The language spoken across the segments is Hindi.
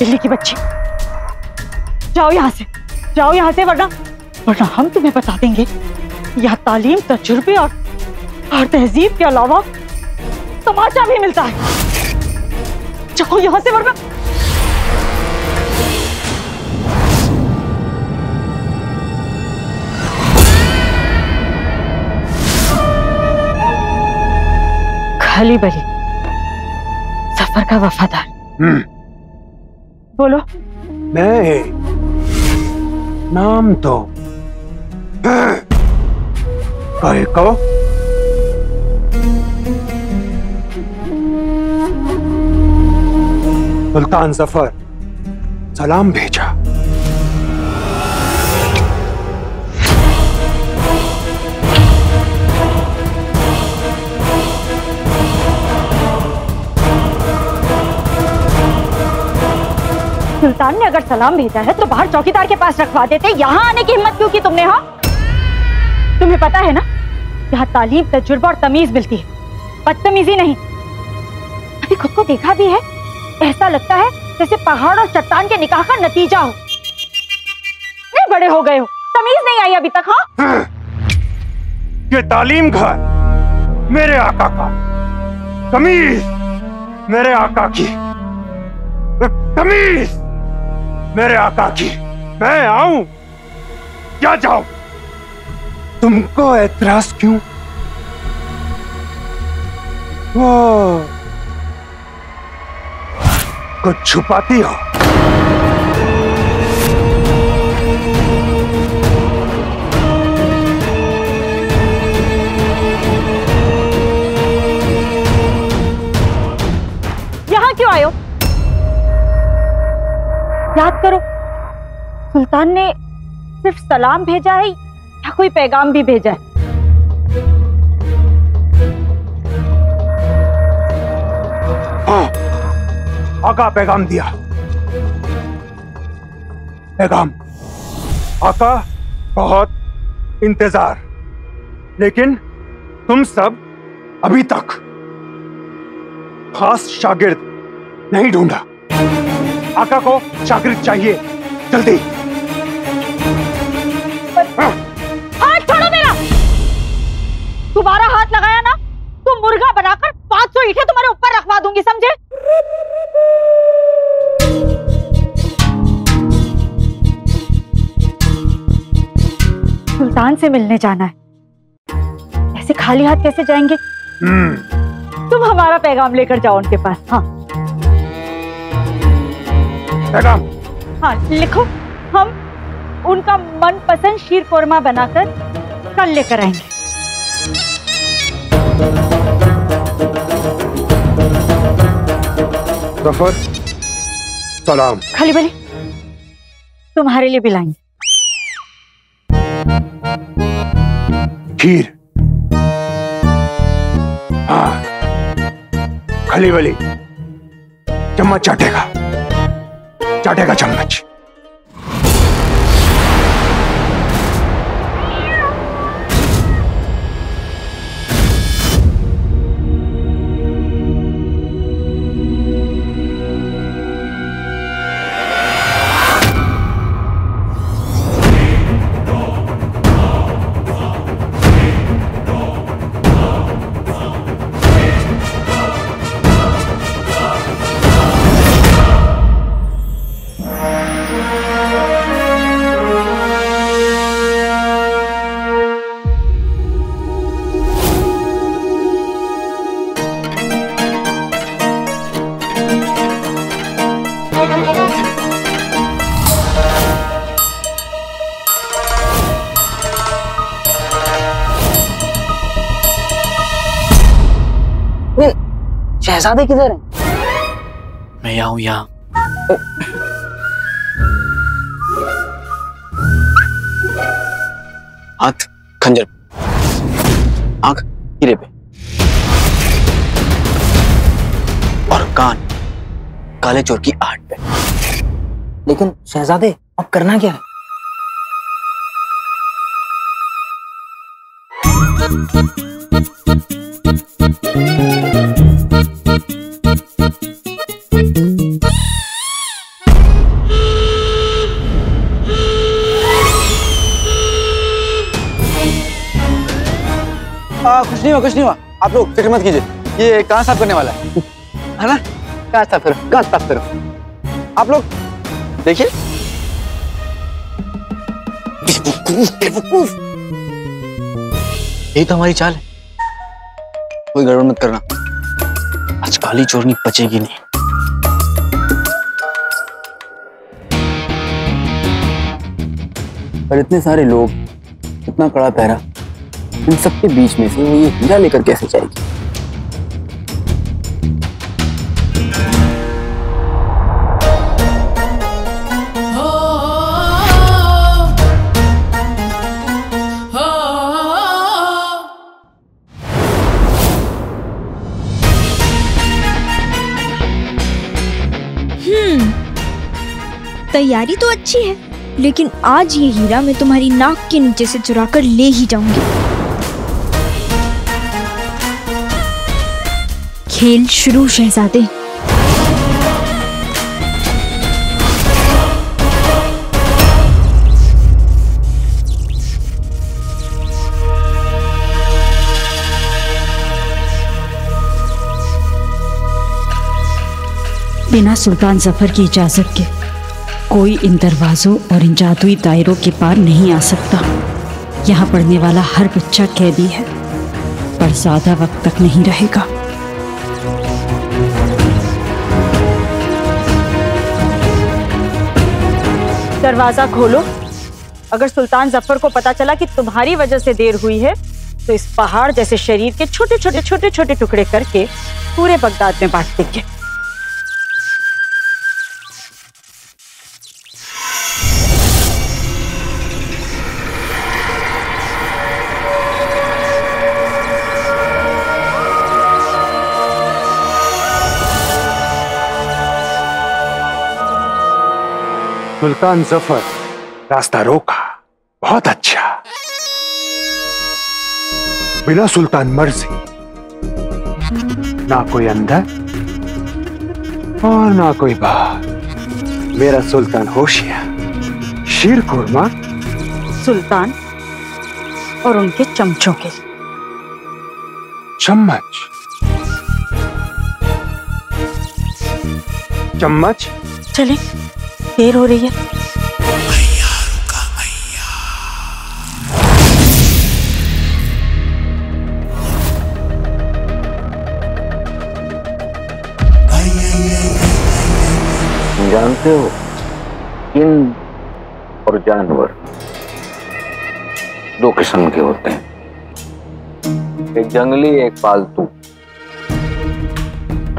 बिल्ली की बच्ची, जाओ यहाँ से, जाओ यहाँ से, वरना हम तुम्हें बता देंगे यहाँ तालीम, तजुर्बे और तहजीब के अलावा तमाचा भी मिलता है। जाओ यहाँ से वरना। खली बली, सफर का वफादार। बोलो। मैं नाम तो कहे कहो, सुल्तान ज़फ़र सलाम भेजा। सुल्तान ने अगर सलाम भेजा है तो बाहर चौकीदार के पास रखवा देते, यहाँ आने की हिम्मत क्यों की तुमने? हाँ, तुम्हें पता है ना यहाँ तालीम, तजुर्बा और तमीज मिलती है, बदतमीजी नहीं। अभी खुद को देखा भी है, ऐसा लगता है जैसे पहाड़ और चट्टान के निकाह का नतीजा हो। नहीं, बड़े हो गए हो, तमीज नहीं आई अभी तक। हाँ, ये तालीम घर मेरे आका का, तमीज मेरे आका की, तमीज मेरे आका की। मैं आऊं क्या जाऊं? तुमको एतराज क्यों? वो कुछ छुपाती हो? यहाँ क्यों आए हो? याद करो, सुल्तान ने सिर्फ सलाम भेजा है या कोई पैगाम भी भेजा है? हाँ, आका पैगाम दिया। पैगाम, आका बहुत इंतजार, लेकिन तुम सब अभी तक खास शागिर्द नहीं ढूंढा। आका को शागिर्द चाहिए, जल्दी। हाथ छोड़ो मेरा। तुम्हारा हाथ लगाया ना तो मुर्गा बनाकर 500 ईंटें तुम्हारे ऊपर रखवा दूंगी, समझे? सुल्तान से मिलने जाना है, ऐसे खाली हाथ कैसे जाएंगे? तुम हमारा पैगाम लेकर जाओ उनके पास। हाँ पैगाम। हाँ लिखो, हम उनका मनपसंद शीरकुरमा बनाकर कल लेकर आएंगे। ज़फ़र सलाम। खली बली, तुम्हारे लिए भी लाएंगे खीर। हाँ खली बली, चम्मच चाटेगा, चाटेगा चम्मच। शहजादे किधर हैं? मैं यहाँ हूँ, यहाँ। हाथ खंजर पे, आंख हीरे पे और कान काले चोर की आहट पे। लेकिन शहजादे अब करना क्या है? कुछ नहीं हुआ। आप लोग फिक्र मत कीजिए, ये कहाँ साफ करने वाला है ना? कहाँ साफ करो आप लोग देखिए। ये तो हमारी चाल है, कोई गड़बड़ मत करना, आज काली चोरनी बचेगी नहीं। पर इतने सारे लोग, इतना कड़ा पहरा, इन सबके बीच में से वो ये हीरा लेकर कैसे जाएगी? तैयारी तो अच्छी है, लेकिन आज ये हीरा मैं तुम्हारी नाक के नीचे से चुरा कर ले ही जाऊंगी। खेल शुरू शहजादे। बिना सुल्तान जफर की इजाजत के कोई इन दरवाज़ों और इन जादुई दायरों के पार नहीं आ सकता। यहाँ पढ़ने वाला हर बच्चा कैदी है, पर ज़्यादा वक्त तक नहीं रहेगा। दरवाज़ा खोलो। अगर सुल्तान जफर को पता चला कि तुम्हारी वजह से देर हुई है, तो इस पहाड़ जैसे शरीर के छोटे छोटे टुकड़े करके पूरे बगदाद में बांट देंगे। सुल्तान जफर, रास्ता रोका, बहुत अच्छा। बिना सुल्तान मर्जी ना कोई अंदर और ना कोई बाहर। मेरा सुल्तान होशियार, शिरकुरमा सुल्तान और उनके चमचों के चम्मच। चले, देर हो रही है। जानते हो, इन और जानवर दो किस्म के होते हैं, एक जंगली एक पालतू।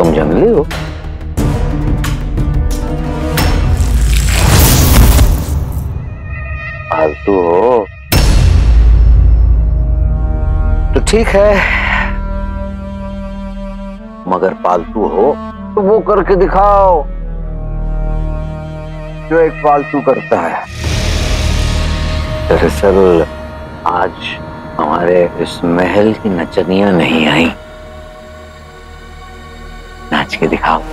तुम जंगली हो। तो ठीक है, मगर पालतू हो तो वो करके दिखाओ जो एक पालतू करता है। दरअसल आज हमारे इस महल की नचनियां नहीं आई, नाच के दिखाओ।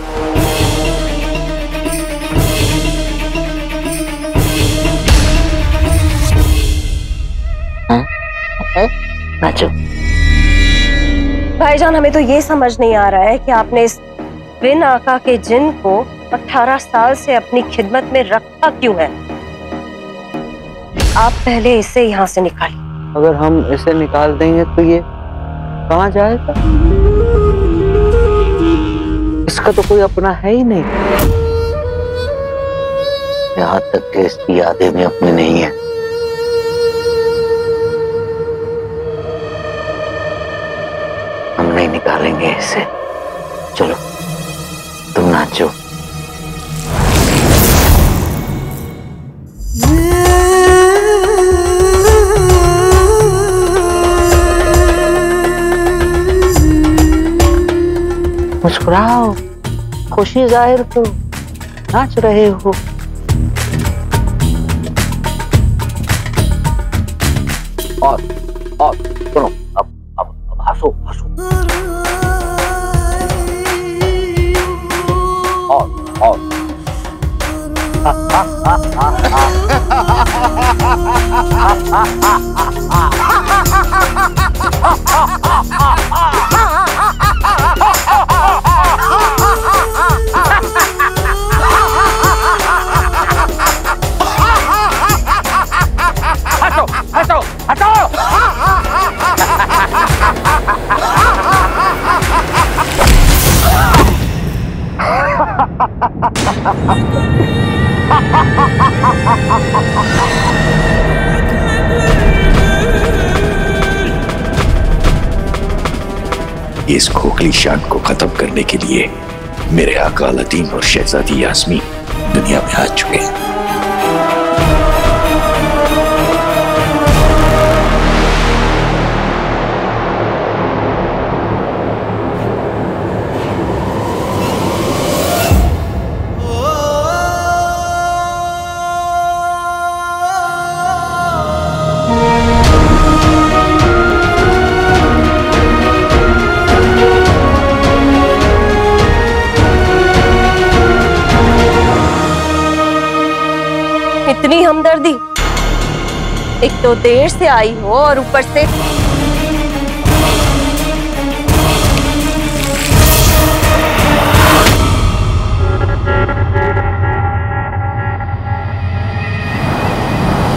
भाईजान, हमें तो ये समझ नहीं आ रहा है कि आपने इस बिन आका के जिन को 18 साल से अपनी खिदमत में रखा क्यों है। आप पहले इसे यहाँ से निकालिए। अगर हम इसे निकाल देंगे तो ये कहाँ जाएगा? इसका तो कोई अपना है ही नहीं। यहाँ तक कि इसकी यादें भी अपनी नहीं है। निकालेंगे इसे। चलो तुम नाचो। मुस्कुराओ, खुशी जाहिर करो, नाच रहे हो। और सुनो, अब हंसो। इस खोखली शान को खत्म करने के लिए मेरे आका अलादीन और शहजादी यास्मीन दुनिया में आ चुके हैं। इतनी हमदर्दी, एक तो देर से आई हो और ऊपर से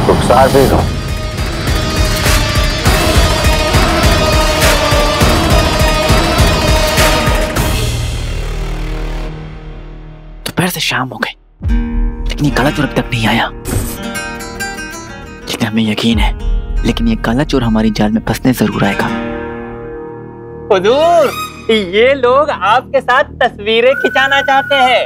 रुखसार दे दो। दोपहर से शाम हो गई, काला चोर अब तक नहीं आया, लेकिन हमें यकीन है ये काला चोर हमारी जाल में फंसने जरूर आएगा। हुजूर, ये लोग आपके साथ तस्वीरें खिंचाना चाहते हैं।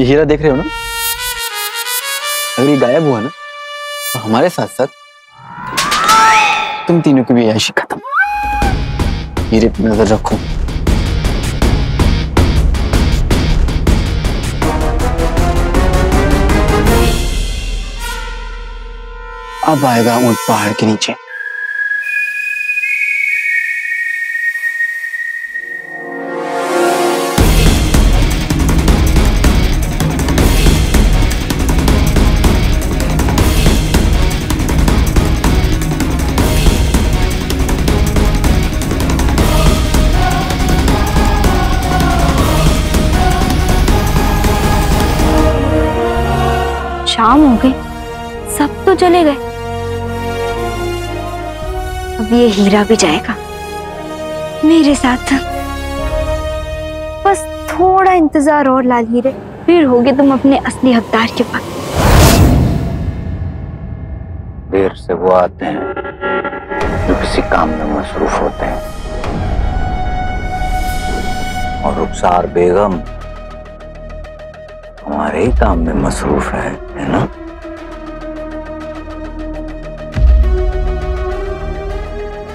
ये हीरा देख रहे हो ना, अगर ये गायब हुआ ना, हमारे साथ साथ तुम तीनों की भी आयशी खत्म। हीरे पर नजर रखो। अब आएगा ऊंट पहाड़ के नीचे। शाम हो गई, सब तो चले गए, अब ये हीरा भी जाएगा मेरे साथ। बस थोड़ा इंतजार और लाल हीरे, फिर होगे तुम अपने असली हकदार के पास। देर से वो आते हैं जो किसी काम में मसरूफ होते हैं, और रुखसार बेगम हमारे ही काम में मसरूफ है ना?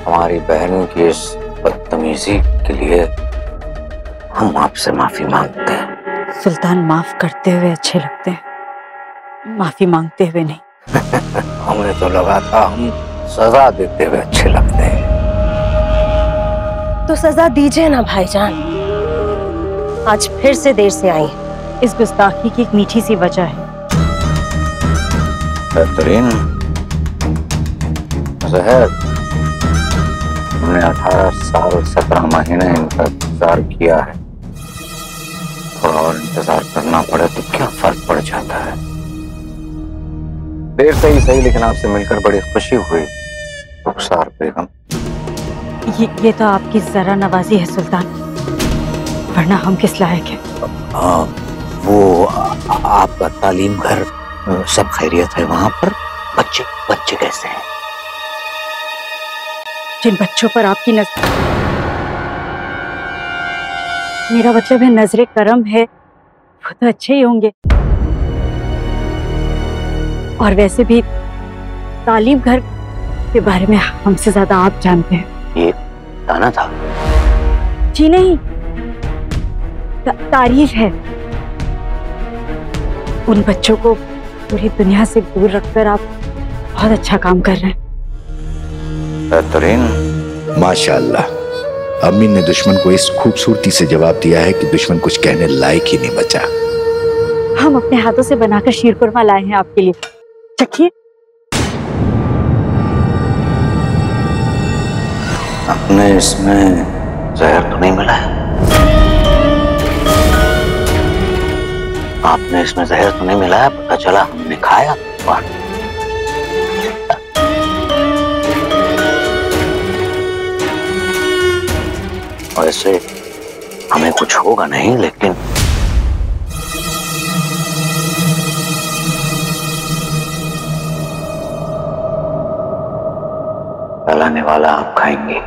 हमारी बहन की इस बदतमीजी के लिए हम आपसे माफी मांगते हैं। सुल्तान, माफ करते हुए अच्छे लगते हैं, माफी मांगते हुए नहीं। हमें तो लगा था हम सजा देते हुए अच्छे लगते हैं। तो सजा दीजिए ना भाईजान। आज फिर से देर से आई, इस गुस्ताखी की एक मीठी सी वजह है। बेहतरीन जहर, हमने 18 साल 17 महीने इनका इंतजार किया है, और इंतजार करना पड़े तो क्या फर्क पड़ जाता है। देर से ही सही, लेकिन आपसे मिलकर बड़ी खुशी हुई रुखसार बेगम। ये तो आपकी जरा नवाजी है सुल्तान, वरना हम किस लायक हैं। वो आपका तालीम घर सब खैरियत है वहाँ पर? बच्चे कैसे हैं? जिन बच्चों पर आपकी नजर, मेरा मतलब है नजरे करम है, वो तो अच्छे ही होंगे। और वैसे भी तालीम घर के बारे में हमसे ज्यादा आप जानते हैं। ये ताना था? जी नहीं, तारीफ है। उन बच्चों को पूरी दुनिया से दूर रखकर आप बहुत अच्छा काम कर रहे हैं। बेहतरीन, माशाल्लाह। अमीन ने दुश्मन को इस खूबसूरती से जवाब दिया है कि दुश्मन कुछ कहने लायक ही नहीं बचा। हम अपने हाथों से बनाकर शीरकुरमा लाए हैं आपके लिए, चखिए। आपने इसमें जहर तो नहीं मिला है? आपने इसमें जहर तो नहीं मिलाया? पता चला हमने खाया। और ऐसे हमें कुछ होगा नहीं, लेकिन लाने वाला आप खाएंगे।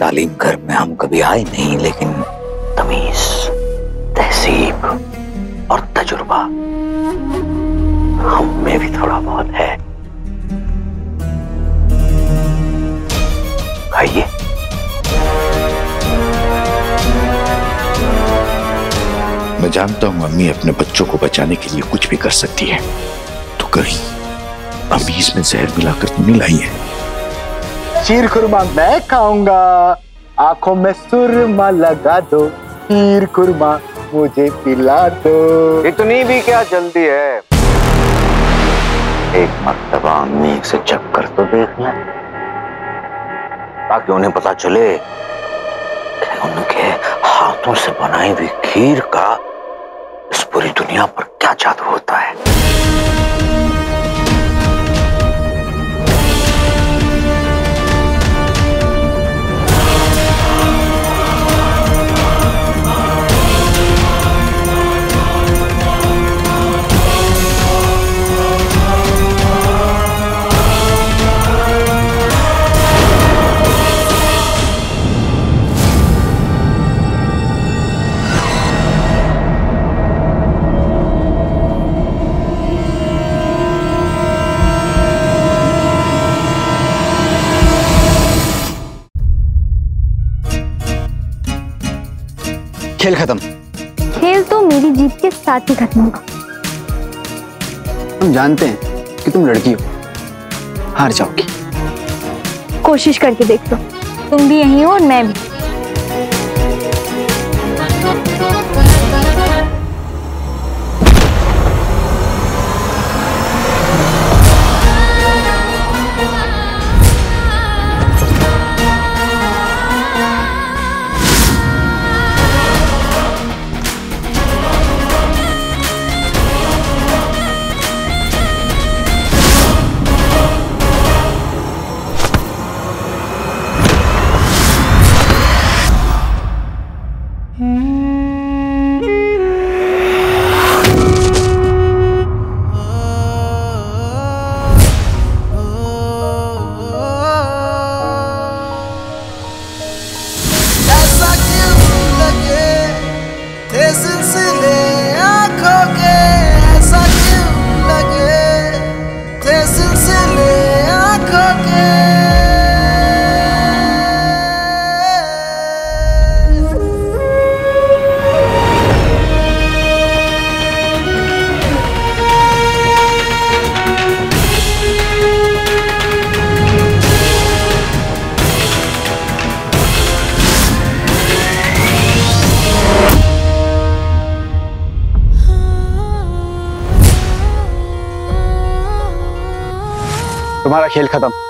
तालीम घर में हम कभी आए नहीं, लेकिन तमीज, तहसीब और तजुर्बा हम में भी थोड़ा बहुत है। खाइए। मैं जानता हूं अम्मी अपने बच्चों को बचाने के लिए कुछ भी कर सकती है, तो कहीं अम्मी इसमें जहर मिलाकर तो नहीं लाई है। शीरकुरमा मैं खाऊंगा, आंखों में सुरमा लगा दो, शीरकुरमा मुझे पिला दो। इतनी भी क्या जल्दी है, एक मर्तबा अम्मी से चप कर तो देख लें, ताकि उन्हें पता चले कि उनके हाथों से बनाई हुई खीर का इस पूरी दुनिया पर क्या जादू होता है। खेल खत्म। खेल तो मेरी जीत के साथ ही खत्म होगा। हम जानते हैं कि तुम लड़की हो, हार जाओगी। कोशिश करके देख लो, तुम भी यहीं हो और मैं भी। तुम्हारा खेल खत्म।